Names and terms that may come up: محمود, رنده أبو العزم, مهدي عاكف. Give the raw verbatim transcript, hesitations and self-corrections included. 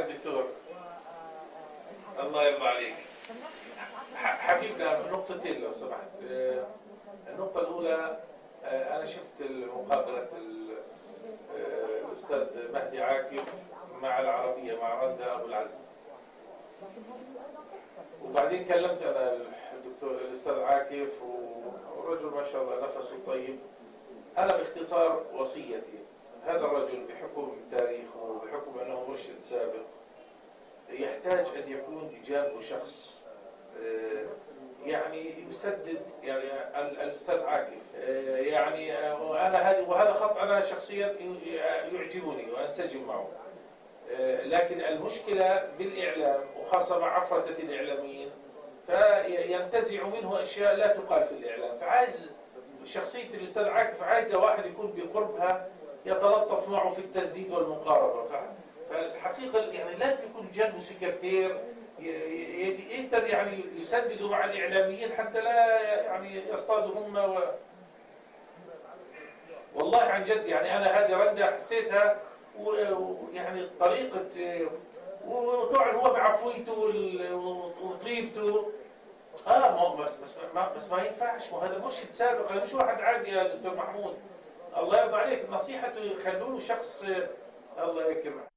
يا دكتور؟ الله يرضى عليك. حبيبنا نقطتين لو سمحت. النقطة الأولى، أنا شفت مقابلة الأستاذ مهدي عاكف مع العربية مع رنده أبو العزم. وبعدين كلمت أنا الدكتور الأستاذ عاكف، ورجل ما شاء الله نفسه طيب. أنا باختصار وصيتي، هذا الرجل بحكم تاريخه وبحكم أنه مرشد سابق يحتاج أن يكون جانبه شخص يعني يسدد، يعني الأستاذ عاكف يعني أنا هذه، وهذا خط أنا شخصيا يعجبني وأنسجم معه. لكن المشكلة بالإعلام وخاصة مع عفرة الإعلاميين، فينتزع منه أشياء لا تقال في الإعلام. فعايز شخصية الأستاذ عاكف عايزة واحد يكون بقربها يتلطف معه في التسديد والمقاربة. فالحقيقة يعني لازم يكون جنبه سكرتير يقدر يعني يسددوا مع الإعلاميين حتى لا يعني يصطادوا هم. و... والله عن جد يعني أنا هذه رنده حسيتها، ويعني طريقة وطبعا هو بعفويته وطيبته اه بس بس ما, بس ما ينفعش. وهذا مرشد سابق، انا مش واحد عادي يا دكتور محمود. الله يرضى عليك، نصيحته خلوه شخص الله يكرمه.